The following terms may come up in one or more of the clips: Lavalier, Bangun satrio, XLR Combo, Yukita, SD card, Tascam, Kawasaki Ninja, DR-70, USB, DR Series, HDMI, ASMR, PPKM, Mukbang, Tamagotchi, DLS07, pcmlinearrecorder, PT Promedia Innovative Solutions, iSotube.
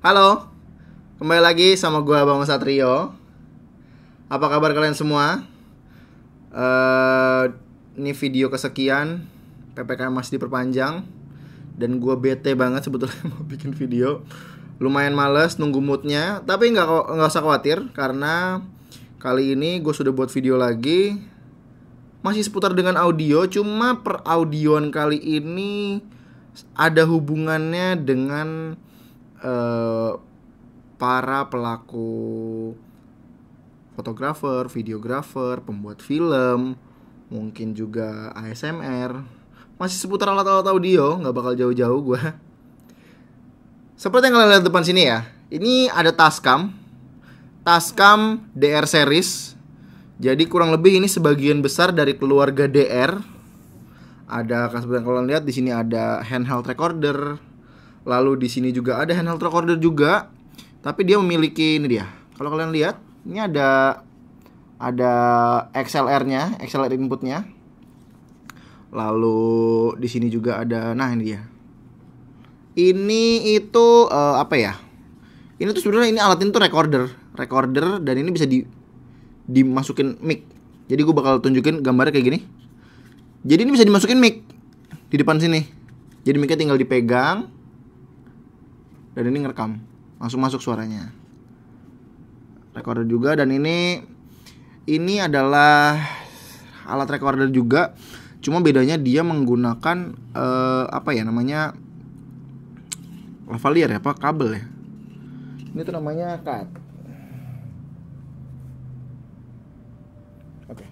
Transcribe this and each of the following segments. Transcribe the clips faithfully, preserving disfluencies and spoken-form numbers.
Halo, kembali lagi sama gue Bangun Satrio. Apa kabar kalian semua? Uh, ini video kesekian, P P K M masih diperpanjang. Dan gue bete banget sebetulnya mau bikin video. Lumayan males nunggu moodnya, tapi nggak nggak usah khawatir. Karena kali ini gue sudah buat video lagi. Masih seputar dengan audio, cuma per audioan kali ini ada hubungannya dengan Uh, para pelaku fotografer, videografer, pembuat film, mungkin juga A S M R. Masih seputar alat-alat audio, nggak bakal jauh-jauh gue. Seperti yang kalian lihat depan sini ya, ini ada Tascam, Tascam D R Series. Jadi kurang lebih ini sebagian besar dari keluarga D R. Ada, seperti yang kalian lihat di sini ada handheld recorder. Lalu di sini juga ada handheld recorder juga, tapi dia memiliki ini dia. Kalau kalian lihat, ini ada ada X L R-nya, X L R inputnya. Lalu di sini juga ada, nah ini dia. Ini itu uh, apa ya? Ini tuh sebenarnya ini alat ini tuh recorder, recorder dan ini bisa di dimasukin mic. Jadi gue bakal tunjukin gambarnya kayak gini. Jadi ini bisa dimasukin mic di depan sini. Jadi mic-nya tinggal dipegang. Dan ini ngerekam, langsung masuk suaranya. Recorder juga, dan ini Ini adalah alat recorder juga. Cuma bedanya dia menggunakan uh, Apa ya namanya Lavalier ya, apa kabel ya. Ini tuh namanya card. Oke okay.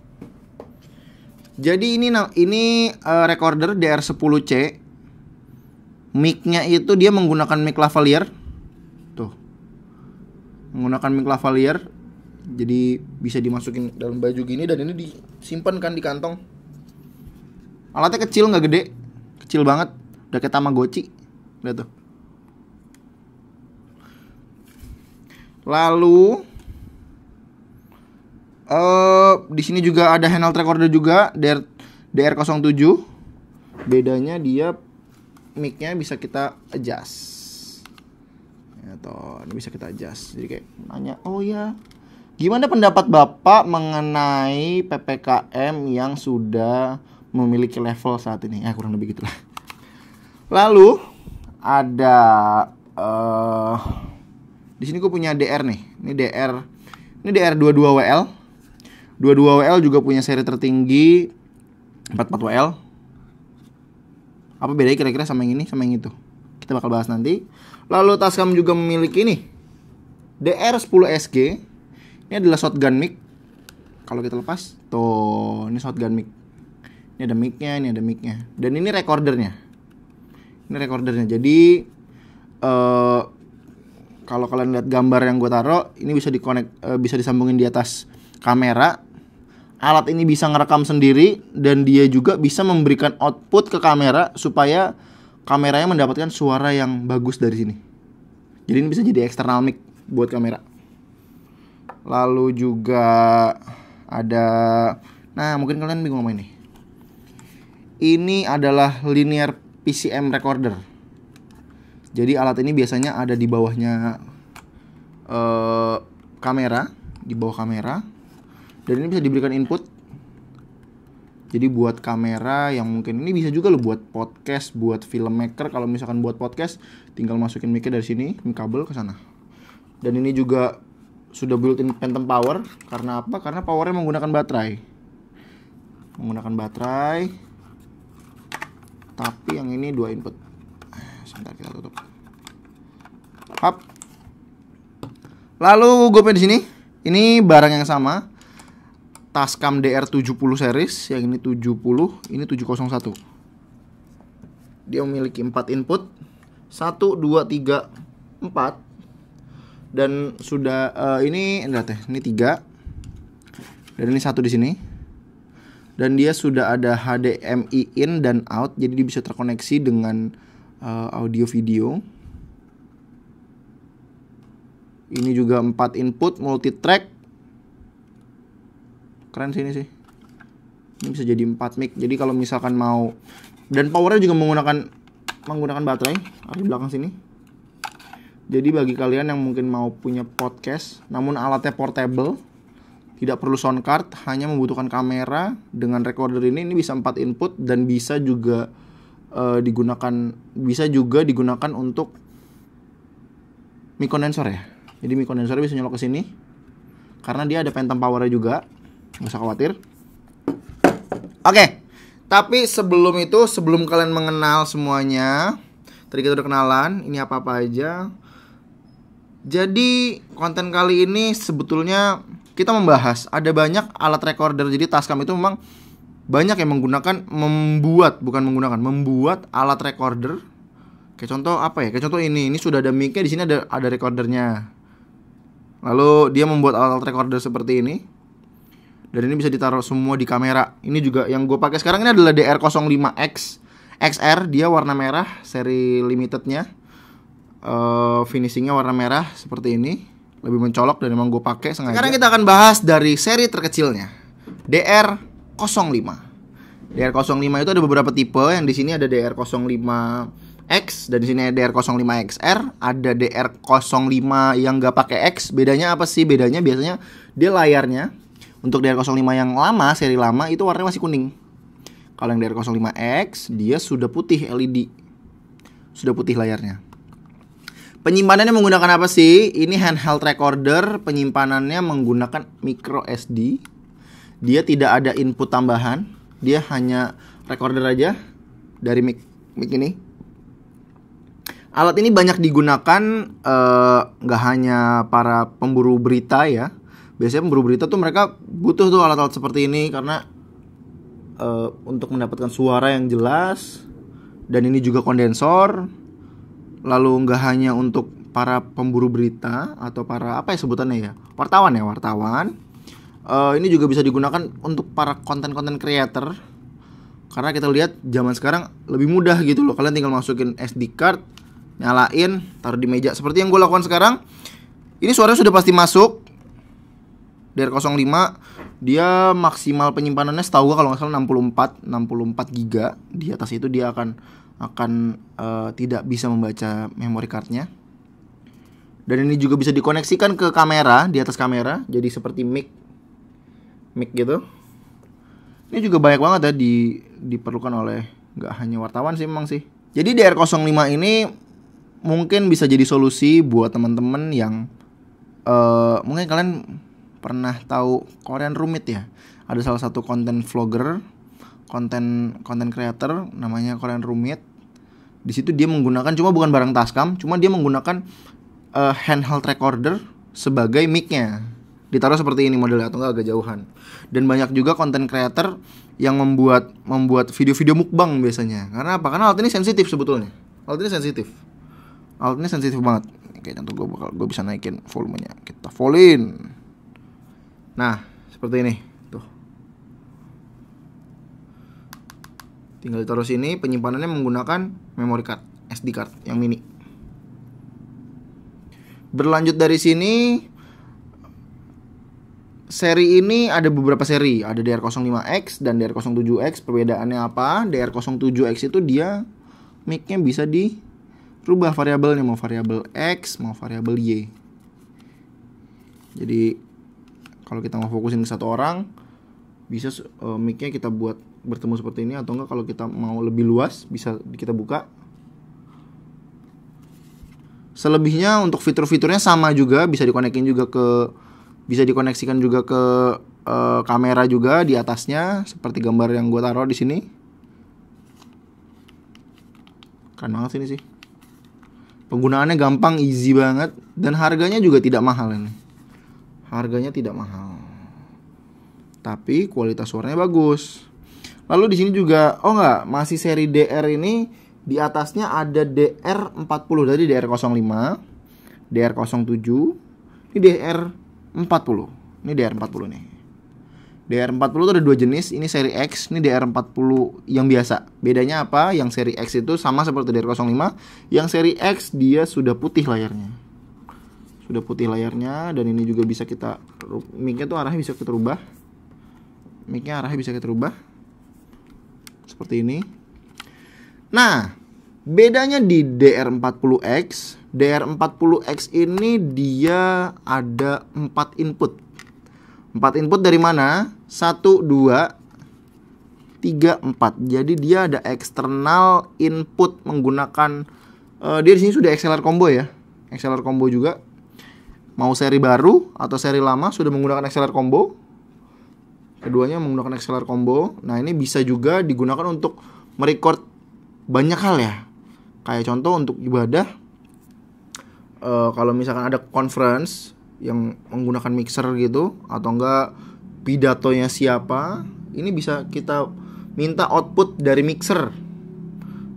Jadi ini Ini uh, recorder D R sepuluh C. Mic-nya itu dia menggunakan mic Lavalier. Tuh. Menggunakan mic Lavalier. Jadi bisa dimasukin dalam baju gini. Dan ini disimpan kan di kantong. Alatnya kecil, nggak gede. Kecil banget. Udah kayak Tamagotchi. Udah tuh. Lalu uh, di sini juga ada handheld recorder juga, D R nol tujuh. Bedanya dia mic-nya bisa kita adjust. Ya toh, ini bisa kita adjust. Jadi kayak nanya, "Oh ya, gimana pendapat Bapak mengenai P P K M yang sudah memiliki level saat ini?" Ya, kurang lebih gitulah. Lalu ada uh, di sini gue punya D R nih. Ini D R. Ini D R dua puluh dua W L. dua puluh dua W L juga punya seri tertinggi empat puluh empat W L. Apa bedanya kira-kira sama yang ini, sama yang itu? Kita bakal bahas nanti. Lalu Tascam juga memiliki nih D R sepuluh S G. Ini adalah shotgun mic. Kalau kita lepas, tuh, ini shotgun mic. Ini ada mic-nya, ini ada mic-nya. Dan ini recordernya. Ini recordernya. Jadi uh, kalau kalian lihat gambar yang gue taruh, ini bisa dikonek, uh, bisa disambungin di atas kamera. Alat ini bisa ngerekam sendiri dan dia juga bisa memberikan output ke kamera supaya kameranya mendapatkan suara yang bagus dari sini. Jadi ini bisa jadi external mic buat kamera. Lalu juga ada, nah mungkin kalian bingung sama ini. Ini adalah linear P C M recorder. Jadi alat ini biasanya ada di bawahnya eh, kamera, di bawah kamera. Dan ini bisa diberikan input. Jadi buat kamera yang mungkin ini bisa juga lo buat podcast, buat filmmaker. Kalau misalkan buat podcast, tinggal masukin mic-nya dari sini, mic kabel ke sana. Dan ini juga sudah built-in phantom power. Karena apa? Karena powernya menggunakan baterai. Menggunakan baterai. Tapi yang ini dua input. Sebentar kita tutup. Hap. Lalu gue pengen di sini. Ini barang yang sama. Tascam D R tujuh puluh series, yang ini tujuh puluh, ini tujuh nol satu. Dia memiliki empat input, satu, dua, tiga, empat. Dan sudah uh, ini lihat ya, ini tiga. Dan ini satu di sini. Dan dia sudah ada H D M I in dan out, jadi dia bisa terkoneksi dengan uh, audio video. Ini juga empat input multi track. Keren sih ini sih. Ini bisa jadi empat mic. Jadi kalau misalkan mau, dan powernya juga menggunakan menggunakan baterai. Ada di belakang sini. Jadi bagi kalian yang mungkin mau punya podcast namun alatnya portable, tidak perlu sound card, hanya membutuhkan kamera, dengan recorder ini ini bisa empat input dan bisa juga uh, digunakan bisa juga digunakan untuk mic condenser ya. Jadi mic condenser bisa nyolok ke sini. Karena dia ada phantom power-nya juga. Enggak usah khawatir. Oke. Okay. Tapi sebelum itu, sebelum kalian mengenal semuanya, tadi kita udah kenalan, ini apa-apa aja. Jadi konten kali ini sebetulnya kita membahas ada banyak alat recorder. Jadi Tascam itu memang banyak yang menggunakan membuat bukan menggunakan membuat alat recorder. Kayak contoh apa ya? Kayak contoh ini, ini sudah ada mic-nya, di sini ada ada recordernya. Lalu dia membuat alat recorder seperti ini. Dan ini bisa ditaruh semua di kamera. Ini juga yang gue pakai sekarang ini adalah D R nol lima X X R. Dia warna merah, seri limitednya, uh, finishingnya warna merah seperti ini. Lebih mencolok dan emang gue pakai sengaja. Sekarang kita akan bahas dari seri terkecilnya, D R nol lima. D R nol lima itu ada beberapa tipe. Yang di sini ada D R nol lima X, dan di sini ada D R nol lima X R. Ada D R nol lima yang nggak pakai X. Bedanya apa sih? Bedanya biasanya dia layarnya. Untuk D R nol lima yang lama, seri lama, itu warnanya masih kuning. Kalau yang D R nol lima X, dia sudah putih L E D. Sudah putih layarnya. Penyimpanannya menggunakan apa sih? Ini handheld recorder, penyimpanannya menggunakan micro S D. Dia tidak ada input tambahan, dia hanya recorder aja dari mic, mic ini. Alat ini banyak digunakan, eh, nggak hanya para pemburu berita ya. Biasanya pemburu berita tuh mereka butuh tuh alat-alat seperti ini karena uh, untuk mendapatkan suara yang jelas. Dan ini juga kondensor. Lalu nggak hanya untuk para pemburu berita atau para apa ya sebutannya ya, wartawan ya wartawan. Uh, ini juga bisa digunakan untuk para konten-konten creator. Karena kita lihat zaman sekarang lebih mudah gitu loh. Kalian tinggal masukin S D card, nyalain, taruh di meja. Seperti yang gue lakukan sekarang. Ini suaranya sudah pasti masuk. D R nol lima dia maksimal penyimpanannya setahu gue kalau nggak salah enam puluh empat giga. Di atas itu dia akan akan uh, tidak bisa membaca memory cardnya. Dan ini juga bisa dikoneksikan ke kamera, di atas kamera, jadi seperti mic mic gitu. Ini juga banyak banget ya di diperlukan oleh nggak hanya wartawan sih memang sih. Jadi D R nol lima ini mungkin bisa jadi solusi buat teman-teman yang uh, mungkin kalian pernah tahu Korean Rumit ya. Ada salah satu konten vlogger, konten konten creator namanya Korean Rumit. Di situ dia menggunakan cuma bukan barang Tascam, cuma dia menggunakan uh, handheld recorder sebagai mic-nya. Ditaruh seperti ini modelnya atau enggak agak jauhan. Dan banyak juga konten creator yang membuat membuat video-video mukbang biasanya. Karena apa? Karena alat ini sensitif sebetulnya. Alat ini sensitif. Alat ini sensitif banget. Kayak contoh gue bakal gue bisa naikin volumenya. Kita fullin. Nah, seperti ini. Tuh. Tinggal ditaruh sini, penyimpanannya menggunakan memory card, S D card yang mini. Berlanjut dari sini, seri ini ada beberapa seri, ada D R nol lima X dan D R nol tujuh X. Perbedaannya apa? D R nol tujuh X itu dia mic-nya bisa dirubah variabelnya, mau variabel X, mau variabel Y. Jadi kalau kita mau fokusin ke satu orang, bisa uh, mic-nya kita buat bertemu seperti ini. Atau enggak kalau kita mau lebih luas, bisa kita buka. Selebihnya untuk fitur-fiturnya sama juga. Bisa dikonekin juga ke, bisa dikoneksikan juga ke uh, kamera juga di atasnya. Seperti gambar yang gue taruh di sini. Keren banget ini sih. Penggunaannya gampang, easy banget. Dan harganya juga tidak mahal ini. Harganya tidak mahal, tapi kualitas suaranya bagus. Lalu di sini juga, oh nggak, masih seri D R ini di atasnya ada D R empat puluh, tadi D R nol lima, D R nol tujuh, ini D R empat puluh, ini D R empat puluh nih. D R empat puluh itu ada dua jenis, ini seri X, ini D R empat puluh yang biasa. Bedanya apa? Yang seri X itu sama seperti D R nol lima, yang seri X dia sudah putih layarnya. Sudah putih layarnya, dan ini juga bisa kita mic-nya tuh arahnya bisa kita rubah. Mic-nya arahnya bisa kita rubah. Seperti ini. Nah, Bedanya di D R empat puluh X, D R empat puluh X ini dia ada empat input. empat input dari mana? satu, dua, tiga, empat. Jadi dia ada eksternal input menggunakan uh, dia di sini sudah X L R Combo ya. X L R Combo juga. Mau seri baru atau seri lama sudah menggunakan X L R Combo. Keduanya menggunakan X L R Combo. Nah, ini bisa juga digunakan untuk merecord banyak hal ya. Kayak contoh untuk ibadah. Uh, kalau misalkan ada conference yang menggunakan mixer gitu atau enggak pidatonya siapa, ini bisa kita minta output dari mixer.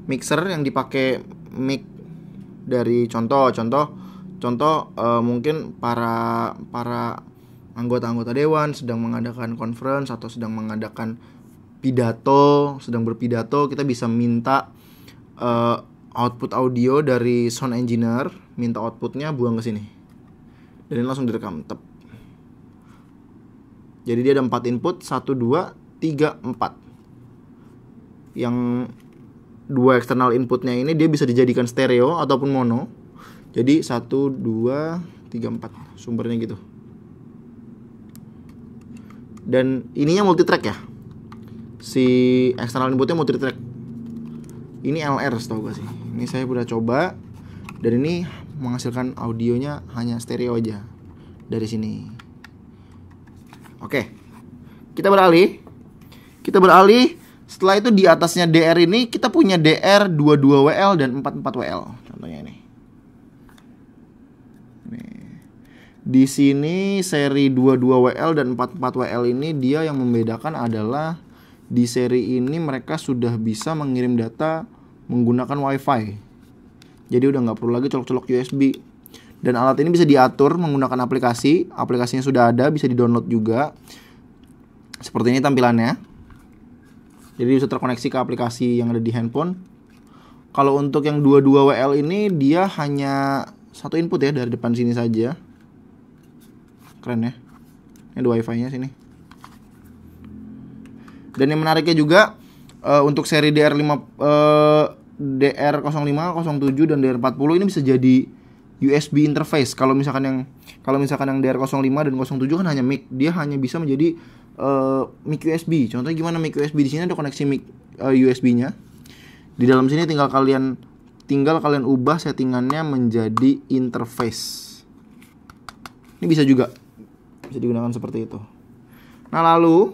Mixer yang dipakai mic dari contoh contoh contoh uh, mungkin para para anggota-anggota dewan sedang mengadakan conference atau sedang mengadakan pidato, sedang berpidato, kita bisa minta uh, output audio dari sound engineer, minta outputnya buang ke sini. Dan langsung direkam. Tep. Jadi dia ada empat input, satu, dua, tiga, empat. Yang dua eksternal inputnya ini dia bisa dijadikan stereo ataupun mono. Jadi satu, dua, tiga, empat. Sumbernya gitu. Dan ininya multitrack ya. Si eksternal inputnya multitrack. Ini L R setahu gue sih. Ini saya udah coba. Dan ini menghasilkan audionya hanya stereo aja dari sini. Oke, kita beralih. Kita beralih. Setelah itu di atasnya D R ini kita punya D R dua puluh dua W L dan empat puluh empat W L. Contohnya ini. Nih. Di sini seri dua puluh dua W L dan empat puluh empat W L ini dia yang membedakan adalah di seri ini mereka sudah bisa mengirim data menggunakan Wi-Fi. Jadi udah nggak perlu lagi colok-colok U S B. Dan alat ini bisa diatur menggunakan aplikasi. Aplikasinya sudah ada, bisa di-download juga. Seperti ini tampilannya. Jadi bisa terkoneksi ke aplikasi yang ada di handphone. Kalau untuk yang dua puluh dua W L ini, dia hanya satu input ya, dari depan sini saja. Keren ya. Ini ada Wi-Fi-nya sini. Dan yang menariknya juga, uh, untuk seri D R lima... Uh, D R nol lima, nol tujuh dan D R empat puluh ini bisa jadi U S B interface. Kalau misalkan yang kalau misalkan yang D R nol lima dan nol tujuh kan hanya mic, dia hanya bisa menjadi uh, mic U S B. Contohnya gimana mic U S B? Di sini ada koneksi mic uh, U S B-nya. Di dalam sini tinggal kalian tinggal kalian ubah settingannya menjadi interface. Ini bisa juga bisa digunakan seperti itu. Nah, lalu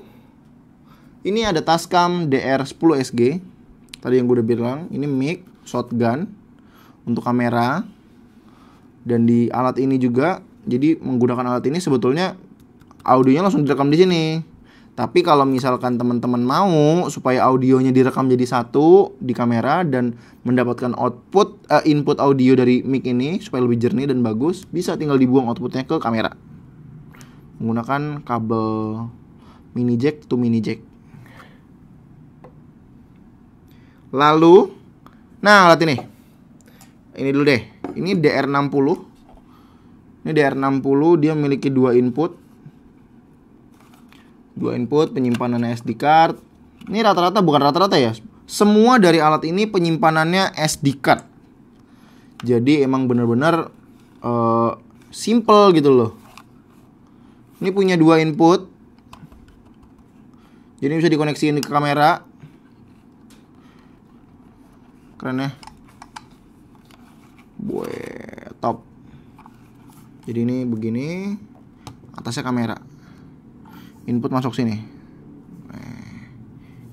ini ada Tascam D R sepuluh S G. Tadi yang gue udah bilang, ini mic shotgun untuk kamera. Dan di alat ini juga, jadi menggunakan alat ini sebetulnya audionya langsung direkam di sini. Tapi kalau misalkan teman-teman mau supaya audionya direkam jadi satu di kamera dan mendapatkan output uh, input audio dari mic ini supaya lebih jernih dan bagus, bisa tinggal dibuang outputnya ke kamera menggunakan kabel mini jack to mini jack. Lalu, nah alat ini, ini dulu deh. Ini D R enam puluh. Ini D R enam puluh dia memiliki dua input, dua input penyimpanan S D card. Ini rata-rata bukan rata-rata ya. Semua dari alat ini penyimpanannya S D card. Jadi emang bener-bener uh, simple gitu loh. Ini punya dua input. Jadi bisa dikoneksiin ke kamera. Keren ya, buat top. Jadi ini begini, atasnya kamera, input masuk sini.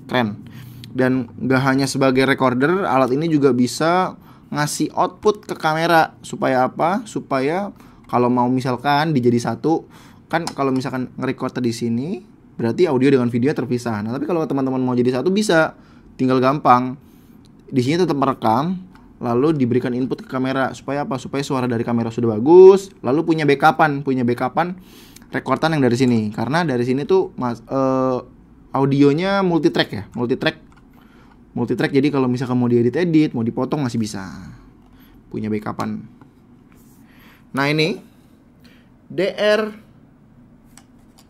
Keren. Dan gak hanya sebagai recorder, alat ini juga bisa ngasih output ke kamera. Supaya apa? Supaya kalau mau misalkan dijadi satu, kan kalau misalkan nge-record di sini, berarti audio dengan video terpisah. Nah, tapi kalau teman-teman mau jadi satu bisa, tinggal gampang. Di sini tetap merekam, lalu diberikan input ke kamera supaya apa? Supaya suara dari kamera sudah bagus, lalu punya backupan, punya backupan rekordan yang dari sini. Karena dari sini tuh mas, uh, audionya multitrack ya, multitrack, multitrack. Jadi kalau misalkan mau diedit-edit, mau dipotong masih bisa, punya backupan. Nah ini D R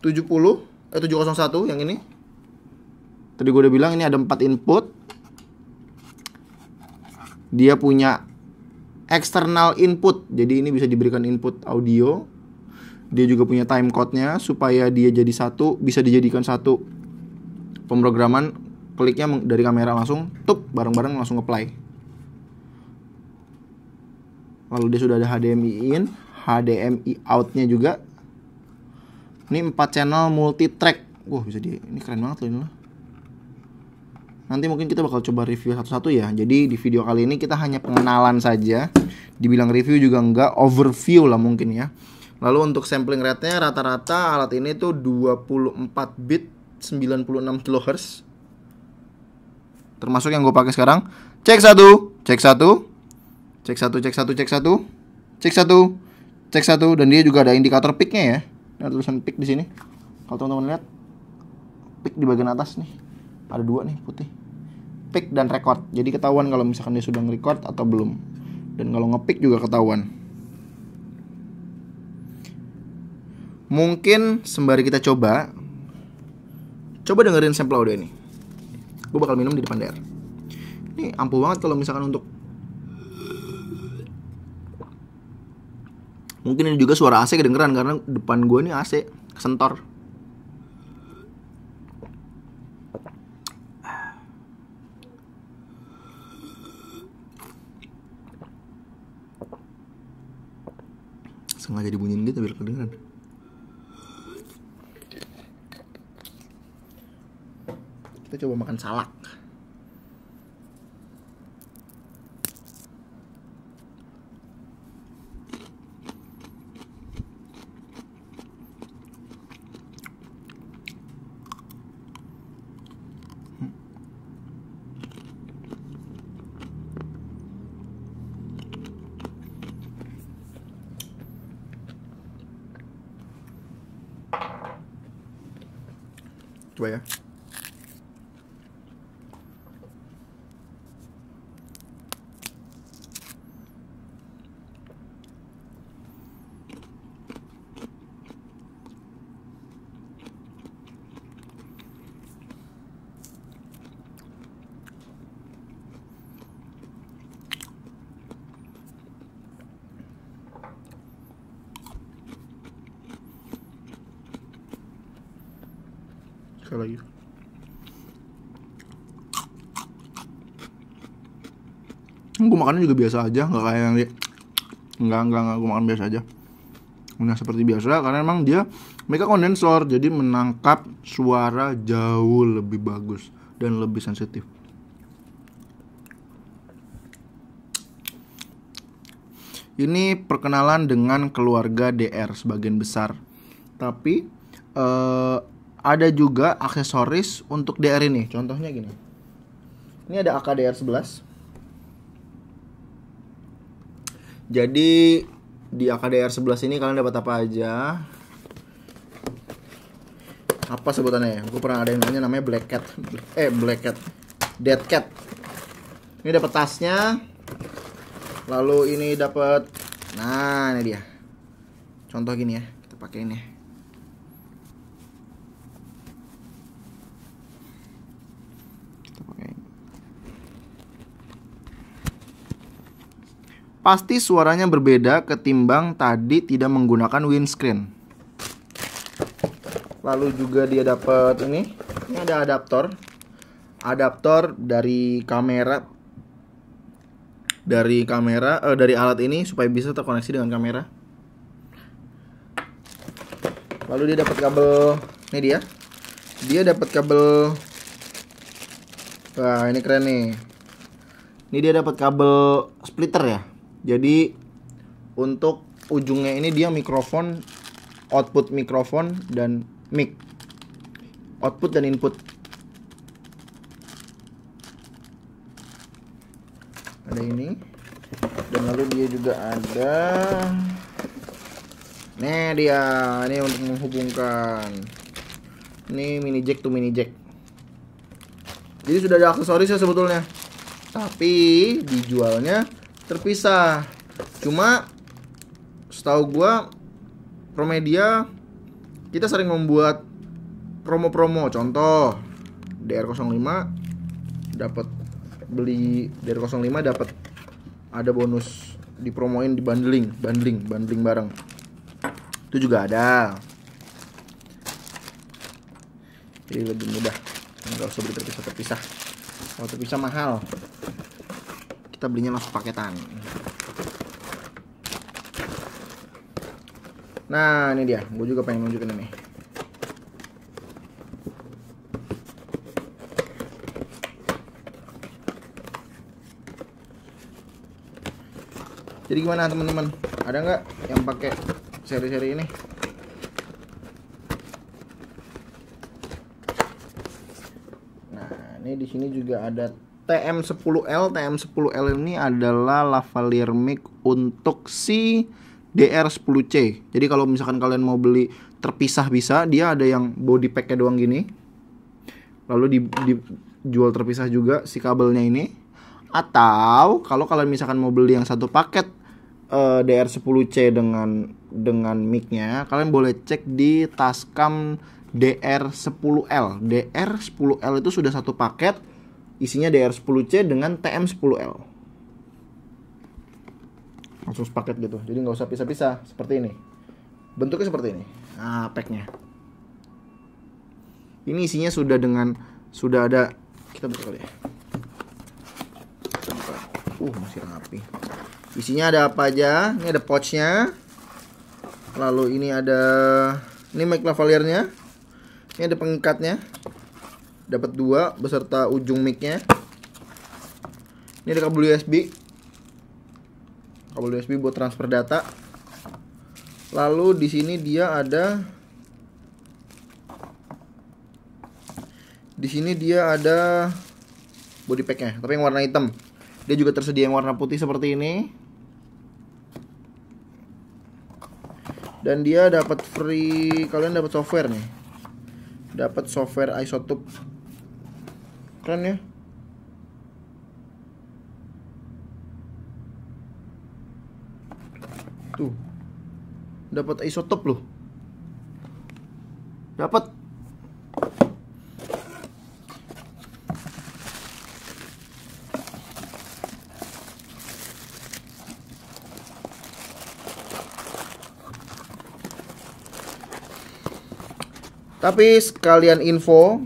tujuh nol satu yang ini. Tadi gue udah bilang ini ada empat input. dia punya external input, jadi ini bisa diberikan input audio. Dia juga punya time code-nya supaya dia jadi satu, bisa dijadikan satu pemrograman, kliknya dari kamera langsung tup bareng-bareng langsung ngeplay. Lalu dia sudah ada H D M I in, H D M I out-nya juga. Ini empat channel multi track. Wah, bisa di ini keren banget loh ini. Nanti mungkin kita bakal coba review satu-satu ya. Jadi di video kali ini kita hanya pengenalan saja. Dibilang review juga enggak, overview lah mungkin ya. Lalu untuk sampling rate-nya rata-rata alat ini tuh dua puluh empat bit sembilan puluh enam kilohertz. Termasuk yang gue pakai sekarang. Cek satu, cek satu, cek satu, cek satu, cek satu, cek satu, cek satu, dan dia juga ada indikator peak-nya ya. Ada tulisan peak di sini. Kalau teman-teman lihat peak di bagian atas nih. Ada dua nih putih, pick dan record. Jadi ketahuan kalau misalkan dia sudah nge-record atau belum. Dan kalau nge-pick juga ketahuan. Mungkin sembari kita coba, coba dengerin sampel audio ini. Gue bakal minum di depan D R. Ini ampuh banget kalau misalkan untuk. Mungkin ini juga suara A C kedengeran karena depan gue ini A C kesentor. Sengaja dibunyiin gitu biar kedengeran. Kita coba makan salak. Coba ya. Sekali lagi. Gue makannya juga biasa aja, nggak kayak yang di nggak nggak nggak gue makan biasa aja. Nah seperti biasa, karena emang dia mereka kondensor, jadi menangkap suara jauh lebih bagus dan lebih sensitif. Ini perkenalan dengan keluarga D R sebagian besar, tapi eh, ada juga aksesoris untuk D R ini. Contohnya gini. Ini ada A K D R sebelas. Jadi di A K D R sebelas ini kalian dapat apa aja? Apa sebutannya ya? Gue pernah ada yang namanya namanya Black Cat. Eh, Black Cat. Dead Cat. Ini dapat tasnya. Lalu ini dapat. Nah, ini dia. Contoh gini ya. Kita pakai ini ya. Pasti suaranya berbeda ketimbang tadi tidak menggunakan windscreen. Lalu juga dia dapat ini, ini ada adaptor, adaptor dari kamera, dari kamera, eh, dari alat ini supaya bisa terkoneksi dengan kamera. Lalu dia dapat kabel, ini dia, dia dapat kabel, wah ini keren nih, ini dia dapat kabel splitter ya. Jadi untuk ujungnya ini dia mikrofon, output mikrofon dan mic, output dan input. Ada ini, dan lalu dia juga ada, nah dia, ini untuk menghubungkan, ini mini jack to mini jack. Jadi sudah ada aksesorisnya sebetulnya, tapi dijualnya terpisah. Cuma setahu gua Promedia kita sering membuat promo-promo. Contoh D R nol lima dapat beli D R nol lima dapat ada bonus dipromoin di bundling, bundling, bundling bareng. Itu juga ada. Jadi lebih mudah, nggak usah beli terpisah-terpisah. Kalau terpisah mahal. Kita belinya langsung paketan. Nah, ini dia. Gue juga pengen nunjukin ini. Jadi gimana teman-teman? Ada nggak yang pakai seri-seri ini? Nah, ini di sini juga ada T M sepuluh L. T M sepuluh L ini adalah lavalier mic untuk si D R sepuluh C. Jadi kalau misalkan kalian mau beli terpisah bisa, dia ada yang body pack-nya doang gini. Lalu dijual terpisah juga si kabelnya ini. Atau kalau kalian misalkan mau beli yang satu paket uh, D R sepuluh C dengan dengan mic-nya, kalian boleh cek di Tascam D R sepuluh L. D R sepuluh L itu sudah satu paket isinya D R sepuluh C dengan T M sepuluh L. Langsung sepaket gitu. Jadi nggak usah pisah-pisah seperti ini. Bentuknya seperti ini. Nah, pack-nya. Ini isinya sudah dengan sudah ada, kita buka kali ya. Uh, masih rapi. Isinya ada apa aja? Ini ada pouchnya. Lalu ini ada, ini mic lavaliernya. Ini ada pengikatnya. Dapat dua beserta ujung micnya. Ini ada kabel U S B. Kabel U S B buat transfer data. Lalu di sini dia ada, di sini dia ada body packnya, tapi yang warna hitam. Dia juga tersedia yang warna putih seperti ini. Dan dia dapat free, kalian dapat software nih. Dapat software iSotube. Keren ya? Tuh. Dapat iSotube loh. Dapat. Tapi sekalian info,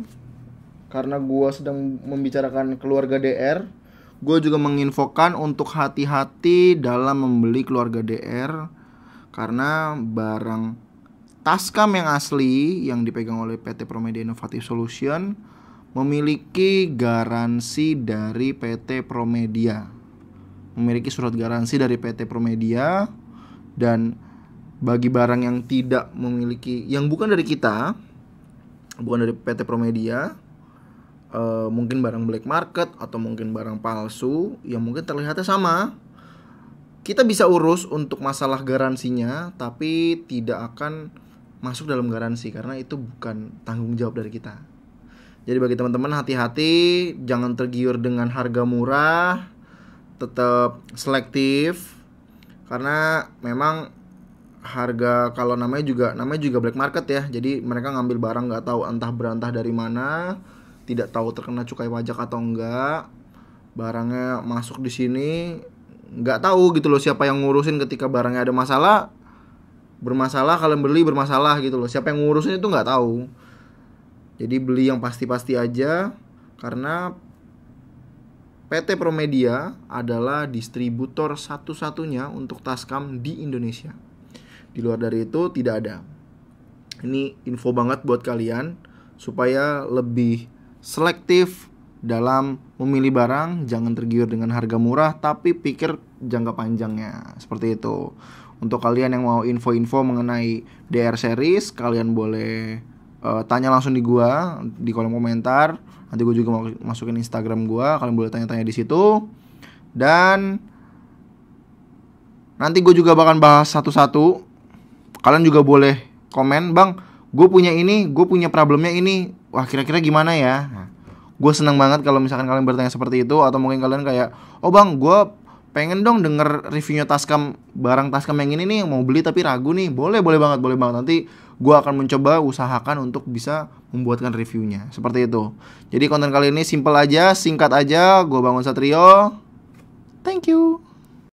karena gue sedang membicarakan keluarga D R, gue juga menginfokan untuk hati-hati dalam membeli keluarga D R. Karena barang Tascam yang asli, yang dipegang oleh P T Promedia Innovative Solutions, memiliki garansi dari P T Promedia. Memiliki surat garansi dari P T Promedia. Dan bagi barang yang tidak memiliki, yang bukan dari kita, bukan dari P T Promedia, uh, mungkin barang black market atau mungkin barang palsu yang mungkin terlihatnya sama, kita bisa urus untuk masalah garansinya, tapi tidak akan masuk dalam garansi karena itu bukan tanggung jawab dari kita. Jadi bagi teman-teman hati-hati, jangan tergiur dengan harga murah, tetap selektif, karena memang harga, kalau namanya juga namanya juga black market ya. Jadi mereka ngambil barang nggak tahu entah berantah dari mana, tidak tahu terkena cukai pajak atau enggak. Barangnya masuk di sini nggak tahu gitu loh siapa yang ngurusin. Ketika barangnya ada masalah, bermasalah, kalian beli bermasalah gitu loh. Siapa yang ngurusin itu nggak tahu. Jadi beli yang pasti-pasti aja, karena P T Promedia adalah distributor satu-satunya untuk Tascam di Indonesia. Di luar dari itu tidak ada. Ini info banget buat kalian supaya lebih selektif dalam memilih barang, jangan tergiur dengan harga murah tapi pikir jangka panjangnya. Seperti itu. Untuk kalian yang mau info-info mengenai D R series, kalian boleh uh, tanya langsung di gua di kolom komentar. Nanti gua juga mau masukin Instagram gua, kalian boleh tanya-tanya di situ. Dan nanti gua juga bakal bahas satu-satu. Kalian juga boleh komen, bang, gue punya ini, gue punya problemnya ini, wah kira-kira gimana ya? Nah, gue seneng banget kalau misalkan kalian bertanya seperti itu. Atau mungkin kalian kayak, oh bang, gue pengen dong denger reviewnya Tascam, barang Tascam yang ini nih, yang mau beli tapi ragu nih. Boleh, boleh banget, boleh banget. Nanti gue akan mencoba usahakan untuk bisa membuatkan reviewnya. Seperti itu. Jadi konten kali ini simple aja, singkat aja. Gue Bangun Satrio. Thank you.